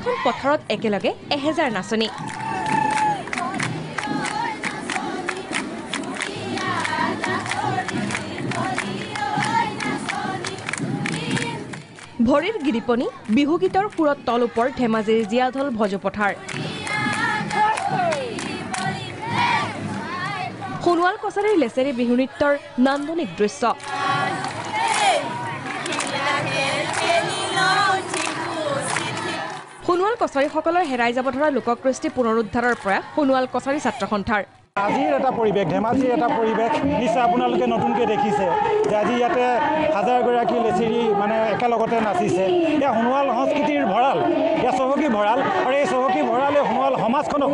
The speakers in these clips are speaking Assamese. একেখন পথাৰত একেলগে 1000 নাচনী ভৰিৰ গিৰিপনি বিহু গীতৰ পুৰত তল ওপৰ ধেমাজিৰ জিয়াধল ভজপথাৰ সোণোৱাল কছাৰীৰ লেছেৰি বিহু নৃত্যৰ নান্দনিক দৃশ্য সোণোৱাল কছাৰীসকলৰ হেৰাই যাব ধৰা লোককৃষ্টি পুনৰুদ্ধাৰৰ প্ৰয়াস সোণোৱাল কছাৰী ছাত্ৰ সন্থাৰ আজিৰ এটা পৰিবেশ ধেমাজিৰ এটা পৰিবেশ নিশ্চয় আপোনালোকে নতুনকৈ দেখিছে যে আজি ইয়াতে হাজাৰ গৰাকী লেছেৰি মানে একেলগতে নাচিছে ইয়া সোণোৱাল সংস্কৃতিৰ ভঁৰাল ইয়া চহকী ভঁৰাল আৰু এই চহকী ভঁৰালে সোণোৱাল সমাজখনক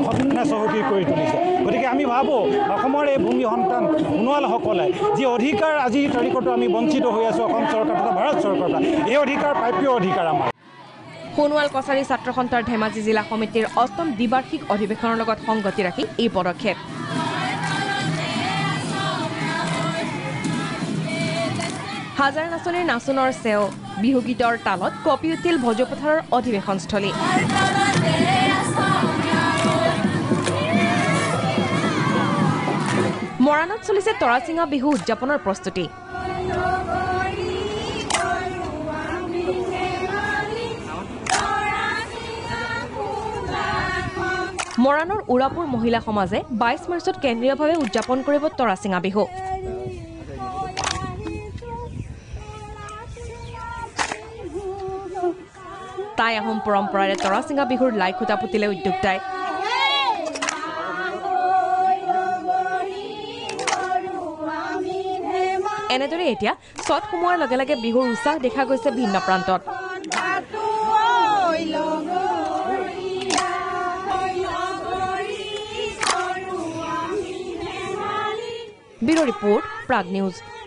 চহকী কৰি তুলিছে গতিকে আমি ভাবো অসমৰ এই ভূমি সন্তান সোণোৱালসকলে যি অধিকাৰ আজি তাৰিখতো আমি বঞ্চিত হৈ আছো অসম চৰকাৰ তথা ভাৰত চৰকাৰ এই অধিকাৰ প্ৰাপ্য অধিকাৰ আমাৰ সোণোৱাল কছাৰী ছাত্ৰ সন্থাৰ ধেমাজি জিলা সমিতিৰ অষ্টম দ্বিবাৰ্ষিক অধিৱেশনৰ লগত সংগতি ৰাখি এই পদক্ষেপ হাজাৰ নাচনীৰ নাচনৰ সেও বিহু গীতৰ তালত কপি উঠিল ভজপথাৰৰ অধিৱেশনস্থলী মৰাণত চলিছে তৰাচিঙা বিহু উদযাপনৰ প্ৰস্তুতি মৰাণৰ উৰাপুৰ মহিলা সমাজে 22 মাৰ্চত কেন্দ্ৰীয়ভাৱে উদযাপন কৰিব তৰাচিঙা বিহু ताई अहोम परम्परारे तरासिंगा बिहुर लाई खुटा पुतिले उद्योगटाय एनेदरे एटिया शट सोमोৱাৰ लगे लगे बिहुर उत्साह देखा গৈছে ভিন্ন প্ৰান্তত ब्यूरो रिपोर्ट प्राग न्यूज।